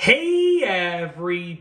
Hey everybody,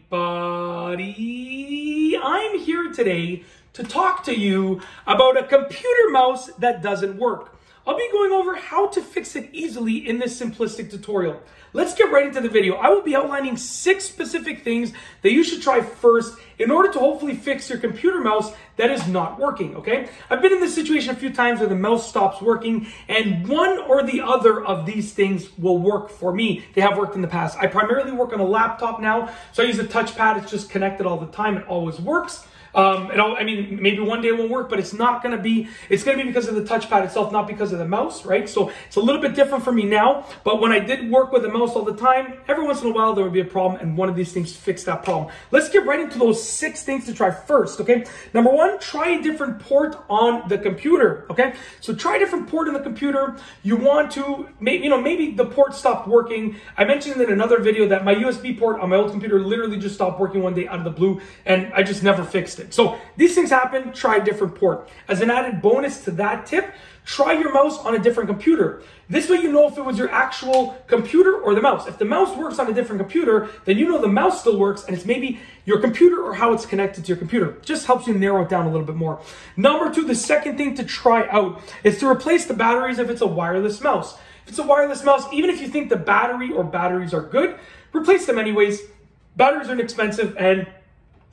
I'm here today to talk to you about a computer mouse that doesn't work. I'll be going over how to fix it easily in this simplistic tutorial. Let's get right into the video. I will be outlining 6 specific things that you should try first in order to hopefully fix your computer mouse that is not working, okay? I've been in this situation a few times where the mouse stops working, and one or the other of these things will work for me. They have worked in the past. I primarily work on a laptop now, so I use a touchpad. It's just connected all the time. It always works. Maybe one day it won't work, but it's going to be because of the touchpad itself, not because of the mouse, right? So it's a little bit different for me now, but when I did work with the mouse all the time, every once in a while there would be a problem, and one of these things fixed that problem. Let's get right into those 6 things to try first, okay? Number one, try a different port on the computer, okay? So try a different port on the computer. You want to, maybe the port stopped working. I mentioned in another video that my USB port on my old computer literally just stopped working one day out of the blue, and I just never fixed it. So these things happen, try a different port. As an added bonus to that tip, try your mouse on a different computer. This way you know if it was your actual computer or the mouse. If the mouse works on a different computer, then you know the mouse still works, and it's maybe your computer or how it's connected to your computer. Just helps you narrow it down a little bit more. Number two, the second thing to try out is to replace the batteries if it's a wireless mouse. If it's a wireless mouse, even if you think the battery or batteries are good, replace them anyways. Batteries are inexpensive, and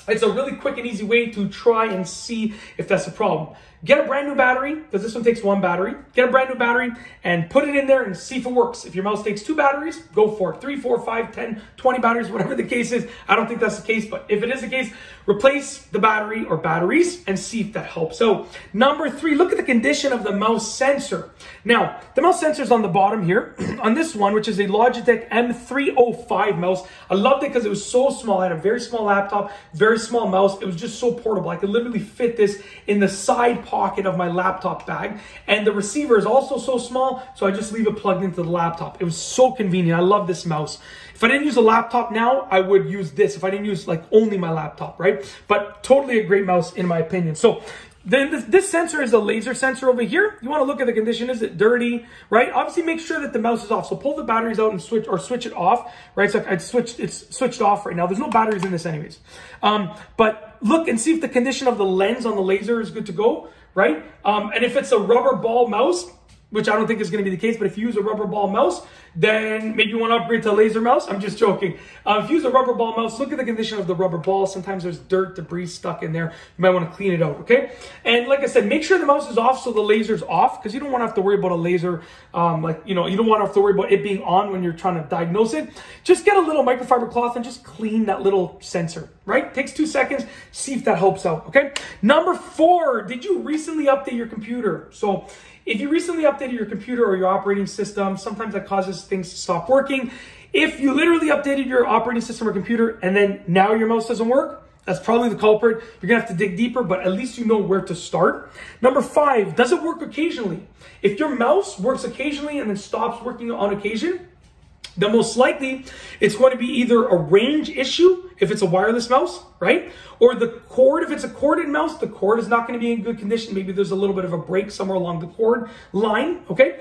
it's a really quick and easy way to try and see if that's a problem. Get a brand new battery, because this one takes 1 battery. Get a brand new battery and put it in there and see if it works. If your mouse takes 2 batteries, go for it. 3, 4, 5, 10, 20 batteries, whatever the case is. I don't think that's the case, but if it is the case, replace the battery or batteries and see if that helps. So number 3, look at the condition of the mouse sensor. Now, the mouse sensor is on the bottom here on this one, which is a Logitech M305 mouse. I loved it because it was so small. I had a very small laptop, very small mouse. It was just so portable. I could literally fit this in the side pocket of my laptop bag, and the receiver is also so small, so I just leave it plugged into the laptop. It was so convenient. I love this mouse. If I didn't use a laptop now, I would use this. If I didn't use like only my laptop, right? But totally a great mouse in my opinion. So then this sensor is a laser sensor over here. You want to look at the condition. Is it dirty, right? Obviously, make sure that the mouse is off. So pull the batteries out and switch it off, right? So it's switched off right now. There's no batteries in this anyways. But look and see if the condition of the lens on the laser is good to go, right? And if it's a rubber ball mouse, which I don't think is going to be the case, but if you use a rubber ball mouse, then maybe you want to upgrade to a laser mouse. I'm just joking. If you use a rubber ball mouse, look at the condition of the rubber ball. Sometimes there's dirt, debris stuck in there. You might want to clean it out, okay? And like I said, make sure the mouse is off so the laser's off, because you don't want to have to worry about a laser, you don't want to have to worry about it being on when you're trying to diagnose it. Just get a little microfiber cloth and just clean that little sensor, right? Takes 2 seconds. See if that helps out, okay? Number 4, did you recently update your computer? So if you recently updated your computer or your operating system, sometimes that causes things to stop working. If you literally updated your operating system or computer and then now your mouse doesn't work, that's probably the culprit. You're gonna have to dig deeper, but at least you know where to start. Number 5, does it work occasionally? If your mouse works occasionally and then stops working on occasion, then most likely it's going to be either a range issue if it's a wireless mouse, right? Or the cord, if it's a corded mouse, the cord is not going to be in good condition. Maybe there's a little bit of a break somewhere along the cord line, okay?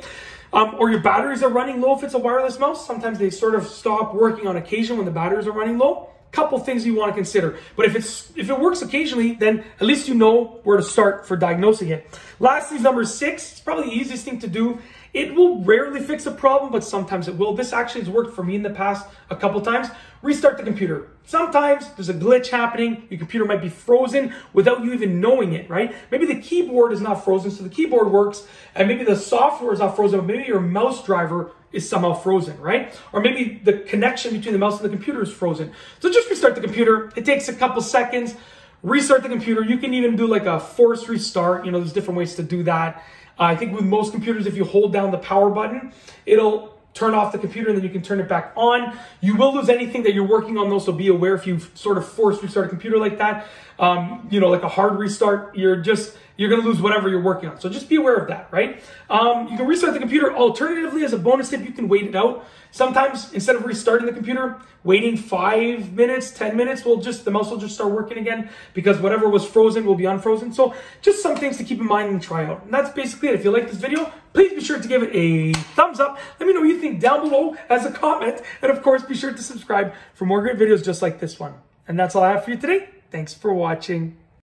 Or your batteries are running low if it's a wireless mouse. Sometimes they sort of stop working on occasion when the batteries are running low. Couple things you want to consider. But if it works occasionally, then at least you know where to start for diagnosing it. Lastly, number 6, it's probably the easiest thing to do. It will rarely fix a problem, but sometimes it will. This actually has worked for me in the past a couple times. Restart the computer. Sometimes there's a glitch happening. Your computer might be frozen without you even knowing it, right? Maybe the keyboard is not frozen, so the keyboard works, and maybe the software is not frozen, but maybe your mouse driver is somehow frozen, right? Or maybe the connection between the mouse and the computer is frozen. So just restart the computer. It takes a couple seconds. Restart the computer. You can even do like a forced restart. You know, there's different ways to do that. I think with most computers, if you hold down the power button, it'll turn off the computer and then you can turn it back on. You will lose anything that you're working on though, so be aware if you sort of force restart a computer like that. Like a hard restart, you're just you're going to lose whatever you're working on. So just be aware of that, right? You can restart the computer. Alternatively, as a bonus tip, you can wait it out. Sometimes instead of restarting the computer, waiting 5 minutes, 10 minutes, the mouse will just start working again because whatever was frozen will be unfrozen. So just some things to keep in mind and try out. And that's basically it. If you like this video, please be sure to give it a thumbs up. Let me know what you think down below as a comment. And of course, be sure to subscribe for more great videos just like this one. And that's all I have for you today. Thanks for watching.